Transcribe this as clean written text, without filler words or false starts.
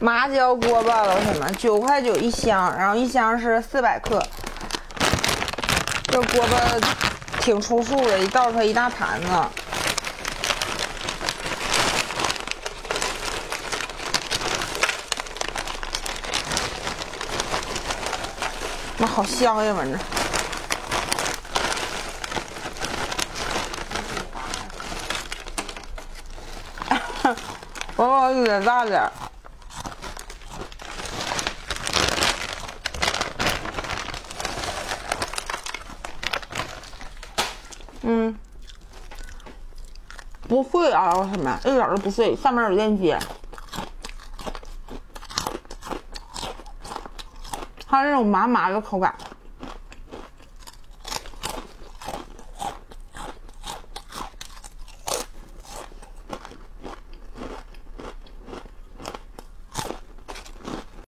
麻椒锅吧，老铁们，9.9一箱，然后一箱是400克。这锅巴挺出数的，一倒出来一大盘子。妈，好香呀，闻着。 我有点大点儿，不碎啊，老铁们，一点都不碎，上面有链接。它这种麻麻的口感，